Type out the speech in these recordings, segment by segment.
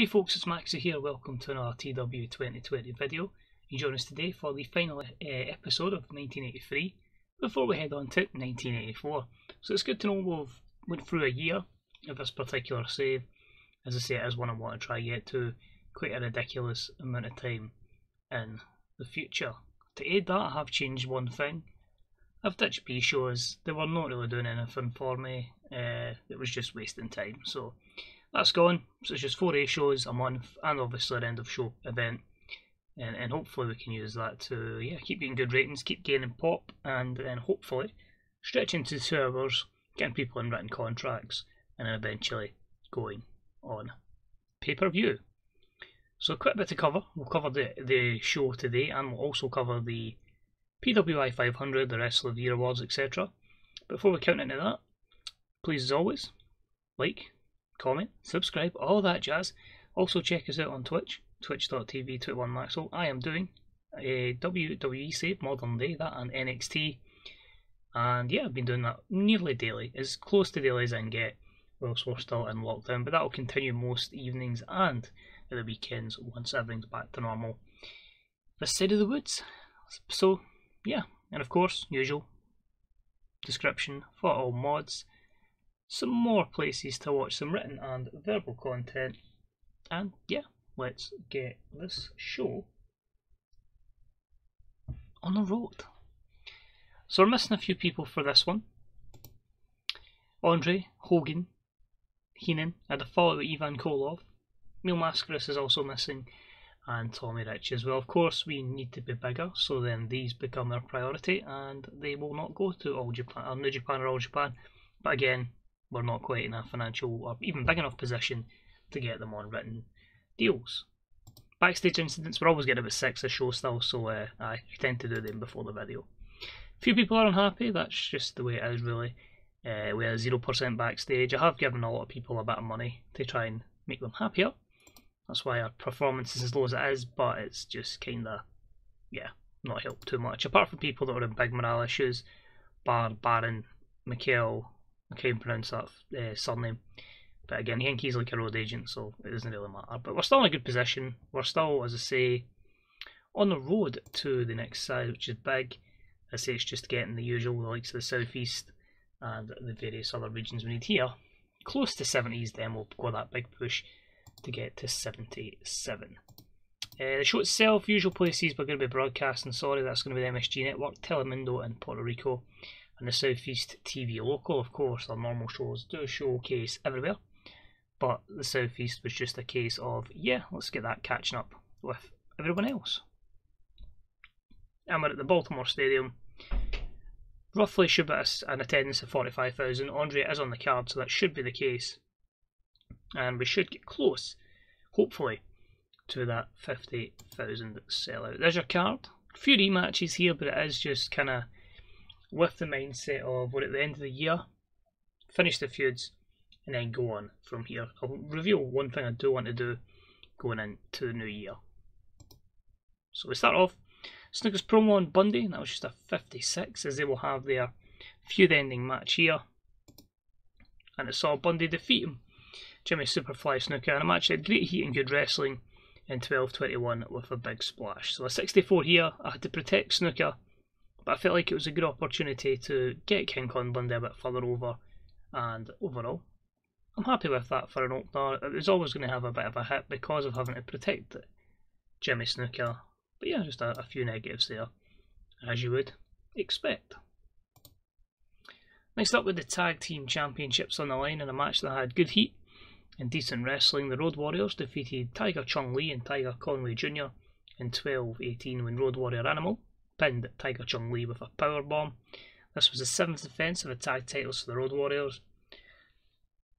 Hey folks, it's Maxi here. Welcome to another TW 2020 video. You join us today for the final episode of 1983 before we head on to 1984. So it's good to know we've went through a year of this particular save. As I say, it is one I want to try get to. Quite a ridiculous amount of time in the future. To aid that, I have changed one thing. I've ditched B shows. They were not really doing anything for me. It was just wasting time. So that's gone, so it's just 4 A shows a month and obviously an end of show event, and hopefully we can use that to keep getting good ratings, keep gaining pop, and then hopefully stretch into 2 hours, getting people in written contracts and then eventually going on pay-per-view. So a quick bit to cover. We'll cover the show today and we'll also cover the PWI 500, the Wrestler of the Year Awards, etc. Before we count into that, please as always, like, comment, subscribe, all that jazz. Also check us out on Twitch, twitch.tv/21maxwell. I am doing a WWE save, modern day, that and NXT. And yeah, I've been doing that nearly daily, as close to daily as I can get, whilst we're still in lockdown. But that will continue most evenings and at the weekends once everything's back to normal this side of the woods. So yeah, and of course, usual description for all mods. Some more places to watch some written and verbal content, and yeah, let's get this show on the road. So we're missing a few people for this one. Andre, Hogan, Heenan, and a follow with Ivan Kolov. Neil Mascaris is also missing, and Tommy Rich as well. Of course, we need to be bigger, so then these become their priority, and they will not go to All Japan, or New Japan, or All Japan. But again, we're not quite in a financial or even big enough position to get them on written deals. Backstage incidents, we're always getting about 6 a show still, so I tend to do them before the video. Few people are unhappy, that's just the way it is really. We are 0% backstage. I have given a lot of people a bit of money to try and make them happier. That's why our performance is as low as it is, but it's just kind of, not helped too much. Apart from people that are in big morale issues, Baron, Mikhail, I can't pronounce that surname, but again, I think he's like a road agent, so it doesn't really matter. But we're still in a good position. We're still, as I say, on the road to the next side, which is big. As I say, it's just getting the usual, the likes of the Southeast and the various other regions we need here. Close to 70s, then we'll go that big push to get to 77. The show itself, usual places we're going to be broadcasting. Sorry, that's going to be the MSG Network, Telemundo and Puerto Rico. And the Southeast TV local, of course, our normal shows do showcase everywhere, but the Southeast was just a case of, let's get that catching up with everyone else. And we're at the Baltimore Stadium. Roughly should be an attendance of 45,000. Andre is on the card, so that should be the case. And we should get close, hopefully, to that 50,000 sellout. There's your card. A few rematches here, but it is just kind of with the mindset of we're at the end of the year, finish the feuds, and then go on from here. I'll reveal one thing I do want to do going into the new year. So we start off Snooker's promo on Bundy, and that was just a 56, as they will have their feud ending match here. And it saw Bundy defeat him, Jimmy Superfly Snooker, and a match that had great heat and good wrestling in 12-21 with a big splash. So a 64 here. I had to protect Snooker, but I felt like it was a good opportunity to get King Kong Bundy a bit further over, and overall, I'm happy with that for an opener. It was always going to have a bit of a hit because of having to protect Jimmy Snooker, but yeah, just a few negatives there, as you would expect. Next up with the Tag Team Championships on the line in a match that had good heat and decent wrestling, the Road Warriors defeated Tiger Chung Lee and Tiger Conway Jr. in 12-18 when Road Warrior Animal pinned Tiger Chung Lee with a powerbomb. This was the 7th defence of the tag titles for the Road Warriors.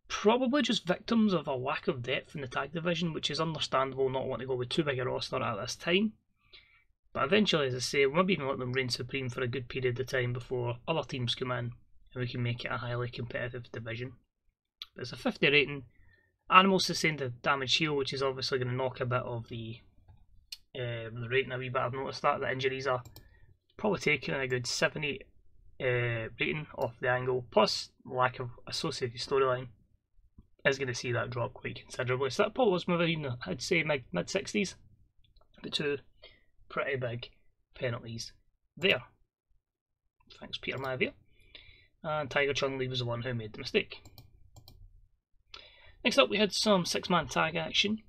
Probably just victims of a lack of depth in the tag division, which is understandable, not wanting to go with too big a roster at this time. But eventually, as I say, we'll maybe even let them reign supreme for a good period of time before other teams come in and we can make it a highly competitive division. But it's a 50 rating. Animal sustained a damage heel, which is obviously going to knock a bit of the rating a wee bit. I've noticed that the injuries are probably taking a good 70 rating off the angle, plus lack of associated storyline. is going to see that drop quite considerably. So that probably was maybe, you know, I'd say mid-60s, but two pretty big penalties there. Thanks, Peter Maivia. And Tiger Chung Lee was the one who made the mistake. Next up, we had some six-man tag action.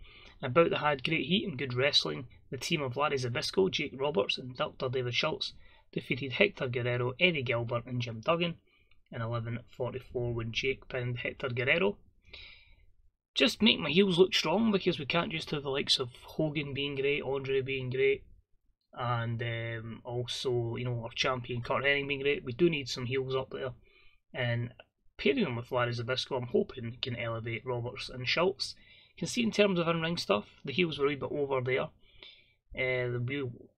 About the had great heat and good wrestling, the team of Larry Zbyszko, Jake Roberts and Dr. David Schultz defeated Hector Guerrero, Eddie Gilbert and Jim Duggan in 11:44 when Jake pinned Hector Guerrero. Just make my heels look strong, because we can't just have the likes of Hogan being great, Andre being great, and also, you know, our champion Curt Hennig being great. We do need some heels up there, and pairing them with Larry Zbyszko, I'm hoping can elevate Roberts and Schultz. You can see in terms of in-ring stuff, the heels were a bit over there. The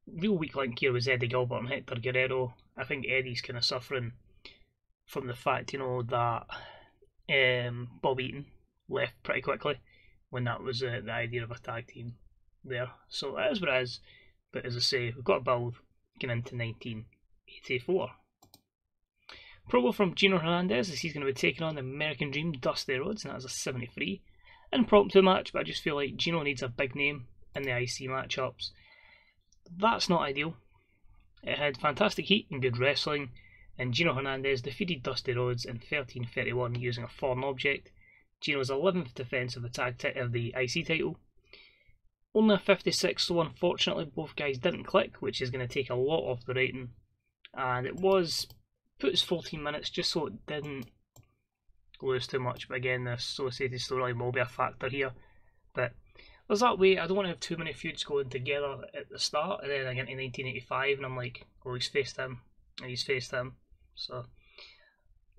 real weak link here was Eddie Gilbert and Hector Guerrero. I think Eddie's kind of suffering from the fact, you know, that Bob Eaton left pretty quickly when that was the idea of a tag team there. So it is what it is, but as I say, we've got a build going into 1984. Promo from Gino Hernandez as he's going to be taking on the American Dream Dusty Rhodes, and that is a 73. Impromptu match, but I just feel like Gino needs a big name in the IC matchups. That's not ideal. It had fantastic heat and good wrestling, and Gino Hernandez defeated Dusty Rhodes in 13:31 using a foreign object. Gino's 11th defence of the IC title. Only a 56, so unfortunately both guys didn't click, which is going to take a lot off the rating. And it was puts 14 minutes just so it didn't lose too much, but again the associated storyline will be a factor here. But there's that way, I don't want to have too many feuds going together at the start, and then I get into 1985 and I'm like, oh, he's faced him, and he's faced him. So,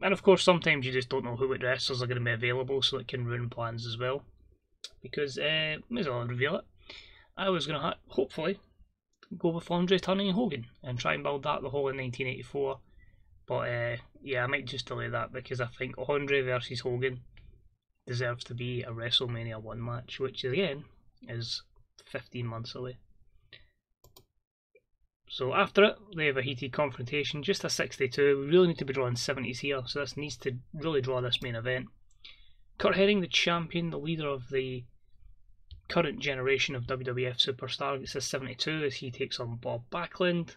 and of course sometimes you just don't know who what wrestlers are going to be available, so it can ruin plans as well. Because, may as well reveal it, I was going to hopefully go with Andre turning Hogan and try and build that the whole in 1984. But yeah, I might just delay that, because I think Andre versus Hogan deserves to be a WrestleMania 1 match, which again is 15 months away. So after it, they have a heated confrontation, just a 62. We really need to be drawing 70s here, so this needs to really draw this main event. Curt Hennig, the champion, the leader of the current generation of WWF superstar, gets a 72 as he takes on Bob Backlund.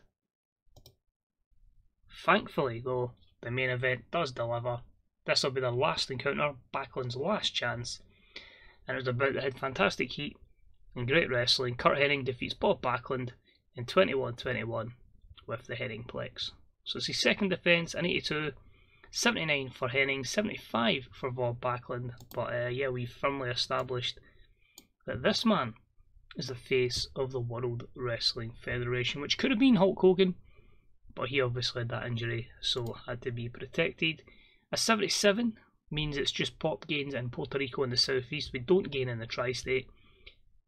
Thankfully though, the main event does deliver. This will be their last encounter, Backlund's last chance, and it was about that had fantastic heat and great wrestling. Curt Hennig defeats Bob Backlund in 21:21 with the Henningplex. So it's his second defence, an 82, 79 for Hennig, 75 for Bob Backlund, but yeah, we've firmly established that this man is the face of the World Wrestling Federation, which could have been Hulk Hogan, but he obviously had that injury, so had to be protected. A 77 means it's just pop gains in Puerto Rico and the Southeast. We don't gain in the tri-state,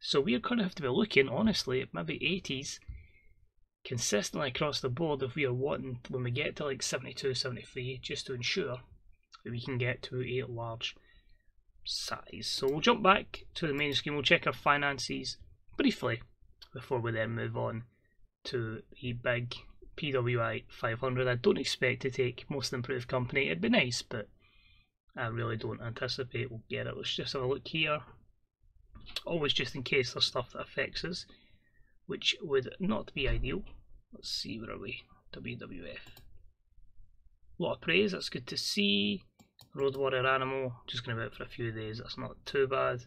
so we're going to have to be looking, honestly, at maybe 80s consistently across the board if we are wanting, when we get to like 72, 73, just to ensure that we can get to a large size. So we'll jump back to the main screen, we'll check our finances briefly before we then move on to the big PWI 500. I don't expect to take Most Improved Company. It'd be nice, but I really don't anticipate we'll get it. Let's just have a look here. Always just in case there's stuff that affects us, which would not be ideal. Let's see, where are we? WWF. A lot of praise, that's good to see. Road Warrior Animal, just going to be out for a few days, that's not too bad.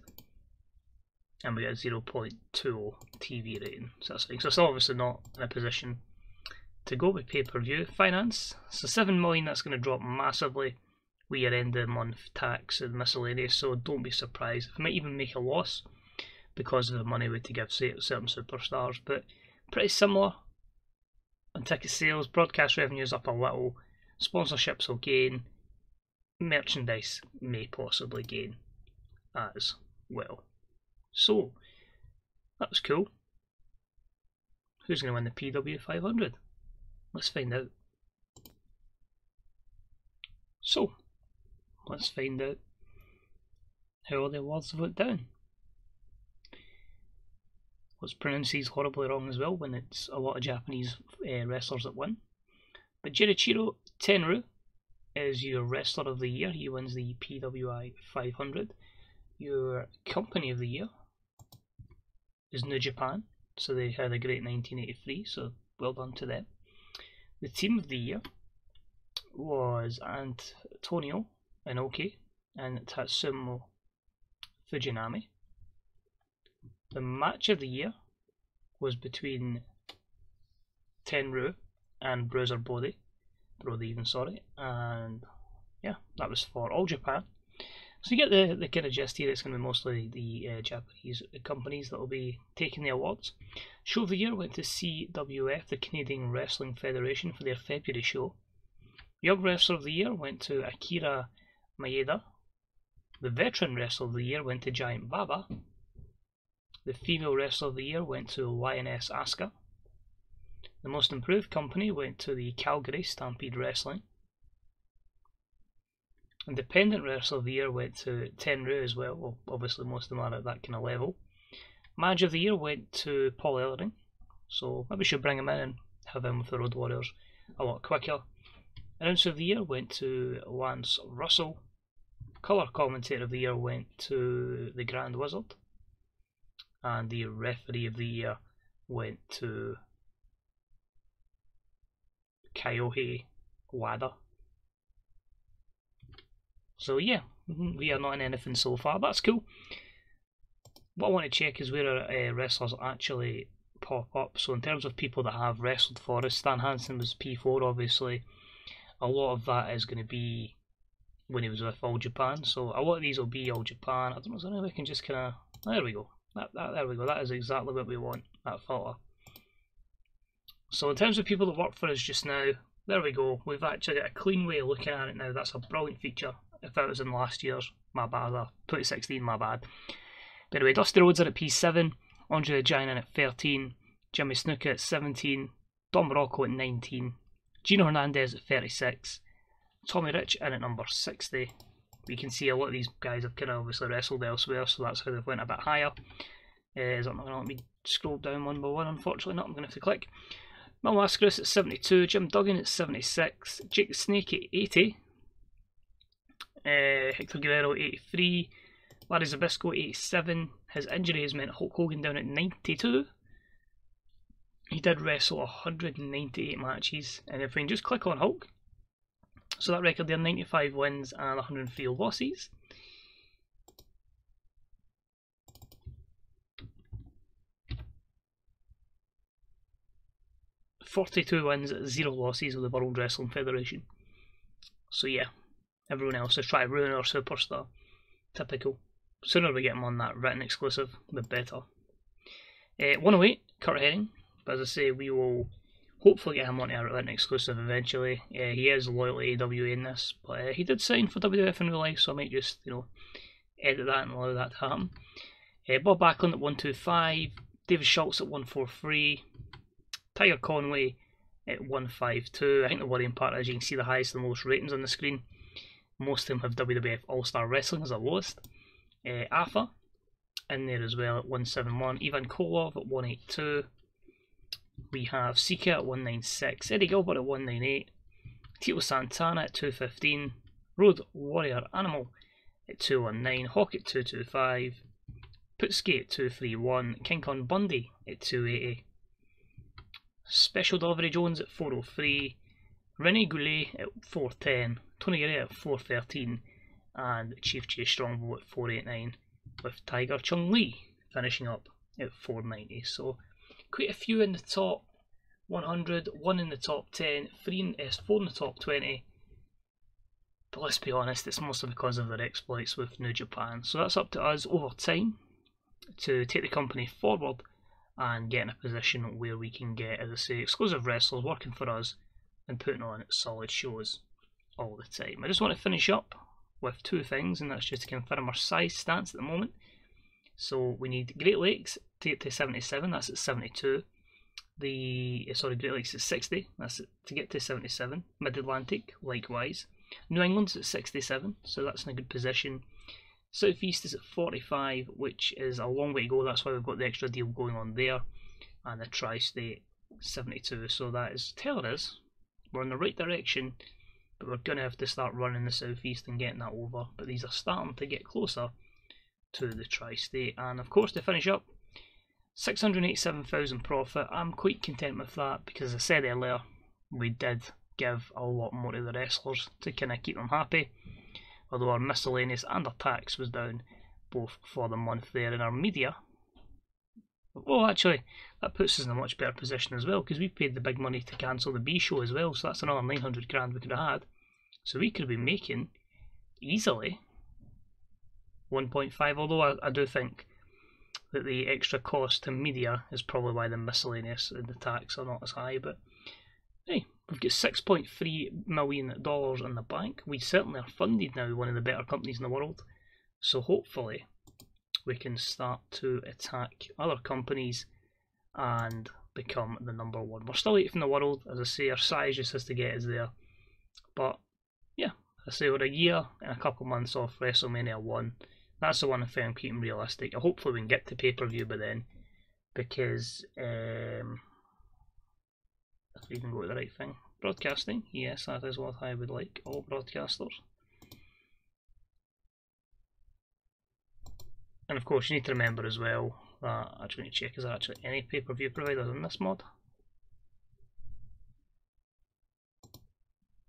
And we got a 0.20 TV rating, so that's fine. So it's obviously not in a position to go with pay-per-view. Finance, so 7 million, that's going to drop massively. We are end of month tax and miscellaneous, so don't be surprised. It might even make a loss because of the money we had to give certain superstars, but pretty similar on ticket sales. Broadcast revenues up a little, sponsorships will gain, merchandise may possibly gain as well. So that was cool. Who's going to win the PW 500? Let's find out. So, let's find out how all the awards have looked down. What's pronounced is horribly wrong as well when it's a lot of Japanese wrestlers that win. But Jirichiro Tenryu is your Wrestler of the Year. He wins the PWI 500. your company of the year is New Japan, so they had a great 1983, so well done to them. The team of the year was Antonio Inoki and Tatsumo Fujinami. The match of the year was between Tenryu and Bruiser Brody even, sorry, and yeah, that was for All Japan. So you get the kind of gist here. It's going to be mostly the Japanese companies that will be taking the awards. Show of the year went to CWF, the Canadian Wrestling Federation, for their February show. Young Wrestler of the Year went to Akira Maeda. The Veteran Wrestler of the Year went to Giant Baba. The Female Wrestler of the Year went to YNS Asuka. The Most Improved Company went to the Calgary Stampede Wrestling. Independent Wrestler of the Year went to Tenryu as well. Well, obviously most of them are at that kind of level. Manager of the Year went to Paul Ellering, so maybe we should bring him in and have him with the Road Warriors a lot quicker. Announcer of the Year went to Lance Russell. Colour Commentator of the Year went to the Grand Wizard. And the Referee of the Year went to Kayohe Wada. So yeah, we are not in anything so far. That's cool. What I want to check is where our wrestlers actually pop up. So in terms of people that have wrestled for us, Stan Hansen was P4 obviously. A lot of that is going to be when he was with All Japan. So a lot of these will be All Japan. I don't know, is there any way I can just kind of... There we go. There we go. That is exactly what we want, that filter. So in terms of people that work for us just now, there we go. We've actually got a clean way of looking at it now. That's a brilliant feature. If that was in last year's, my bad, I put 16, my bad. But anyway, Dusty Rhodes are at P7, Andre the Giant in at 13, Jimmy Snooker at 17, Dom Rocco at 19, Gino Hernandez at 36, Tommy Rich in at number 60. We can see a lot of these guys have kind of obviously wrestled elsewhere, so that's how they've went a bit higher. Is that not going to let me scroll down one by one? Unfortunately not, I'm going to have to click. Neil Mascaris at 72, Jim Duggan at 76, Jake the Snake at 80, Hector Guerrero 83, Larry Zbyszko 87. His injury has meant Hulk Hogan down at 92. He did wrestle 198 matches, and if we can just click on Hulk, so that record there, 95 wins and 103 losses. . 42 wins, 0 losses of the World Wrestling Federation. So yeah, everyone else has tried to ruin our superstar. Typical. Sooner we get him on that written exclusive, the better. 108, Curt Hennig. But as I say, we will hopefully get him on our written exclusive eventually. He is loyal to AWA in this, but he did sign for WWF in real life, so I might just, you know, edit that and allow that to happen. Bob Backlund at 125, David Schultz at 143. Tiger Conway at 152. I think the worrying part is you can see the highest and lowest ratings on the screen. Most of them have WWF All-Star Wrestling as the lowest. Afa in there as well at 171. Ivan Kolov at 182. We have Sika at 196. Eddie Gilbert at 198. Tito Santana at 215. Road Warrior Animal at 219. Hawk at 225. Putski at 231. King Kong Bundy at 280. Special Delivery Jones at 403, René Goulet at 410, Tony Guerrero at 413, and Chief J Strongbow at 489, with Tiger Chung Lee finishing up at 490. So quite a few in the top 100, one in the top 10, four in the top 20. But let's be honest, it's mostly because of their exploits with New Japan. So that's up to us over time to take the company forward and get in a position where we can get, as I say, exclusive wrestlers working for us and putting on solid shows all the time. I just want to finish up with two things, and that's just to confirm our size stance at the moment. So we need Great Lakes to get to 77, that's at 72. Great Lakes at 60, that's to get to 77. Mid-Atlantic, likewise. New England's at 67, so that's in a good position. Southeast is at 45, which is a long way to go. That's why we've got the extra deal going on there. And the Tri-State 72, so that is telling us we're in the right direction, but we're going to have to start running the Southeast and getting that over. But these are starting to get closer to the tri-state, and of course they finish up 687,000 profit. I'm quite content with that because, as I said earlier, we did give a lot more to the wrestlers to kind of keep them happy, although our miscellaneous and our tax was down both for the month there, and our media, well, actually that puts us in a much better position as well, because we paid the big money to cancel the B show as well, so that's another 900 grand we could have had. So we could be making easily 1.5, although I do think that the extra cost to media is probably why the miscellaneous and the tax are not as high. But hey, we've got $6.3 million in the bank. We certainly are funded now, one of the better companies in the world. So hopefully we can start to attack other companies and become the number one. We're still 8th in the world, as I say, our size just has to get us there. But yeah, I say we're a year and a couple months off WrestleMania 1. That's the one I think I'm keeping realistic. Hopefully we can get to pay-per-view by then, because if we can go to the right thing. Broadcasting, yes, that is what I would like. All broadcasters. And of course you need to remember as well that I just need to check, is there actually any pay-per-view providers in this mod?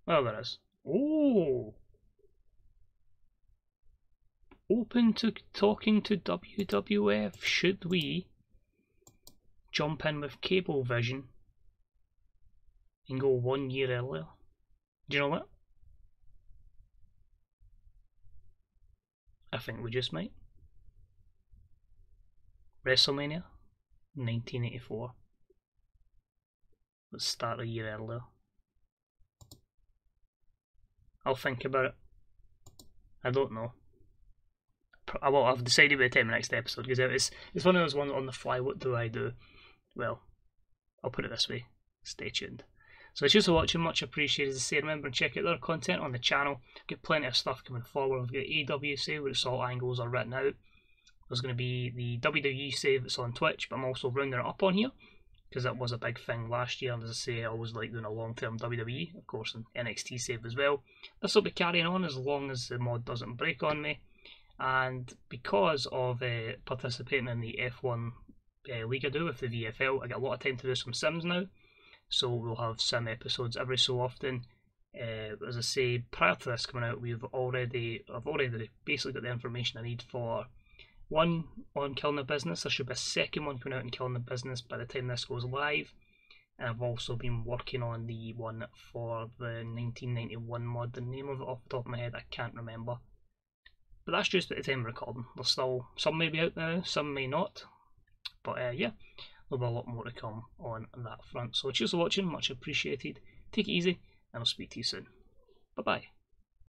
Well, there is. Oh! Open to talking to WWF. Should we jump in with Cablevision and go 1 year earlier? Do you know what? I think we just might. WrestleMania 1984. Let's start a year earlier. I'll think about it. I don't know. I will. I've decided by the time the next episode, because it's one of those ones on the fly. What do I do? Well, I'll put it this way. Stay tuned. So cheers for watching. Much appreciated. As I say, remember and check out their content on the channel. I've got plenty of stuff coming forward. I've got AEW save where it's all angles are written out. There's going to be the WWE save that's on Twitch, but I'm also rounding it up on here because that was a big thing last year. And as I say, I always like doing a long-term WWE, of course, and NXT save as well. This will be carrying on as long as the mod doesn't break on me. And because of participating in the F1 league I do with the VFL, I get a lot of time to do some sims now, so we'll have sim episodes every so often. As I say, prior to this coming out, I've already basically got the information I need for one on Killing the Business. There should be a second one coming out on Killing the Business by the time this goes live, and I've also been working on the one for the 1991 mod. The name of it off the top of my head I can't remember. But that's just at the time of recording. There's still some may be out now, some may not. But yeah, there'll be a lot more to come on that front. So cheers for watching, much appreciated. Take it easy, and I'll speak to you soon. Bye bye.